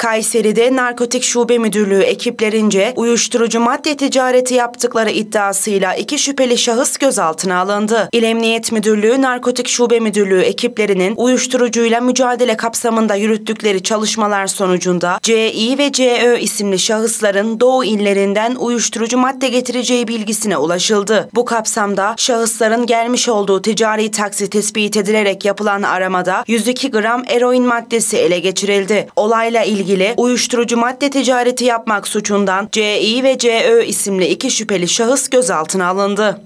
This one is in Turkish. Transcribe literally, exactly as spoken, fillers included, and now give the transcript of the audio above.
Kayseri'de Narkotik Şube Müdürlüğü ekiplerince uyuşturucu madde ticareti yaptıkları iddiasıyla iki şüpheli şahıs gözaltına alındı. İl Emniyet Müdürlüğü Narkotik Şube Müdürlüğü ekiplerinin uyuşturucuyla mücadele kapsamında yürüttükleri çalışmalar sonucunda C İ ve C Ö isimli şahısların Doğu illerinden uyuşturucu madde getireceği bilgisine ulaşıldı. Bu kapsamda şahısların gelmiş olduğu ticari taksi tespit edilerek yapılan aramada yüz iki gram eroin maddesi ele geçirildi. Olayla ilgili uyuşturucu madde ticareti yapmak suçundan C İ ve C Ö isimli iki şüpheli şahıs gözaltına alındı.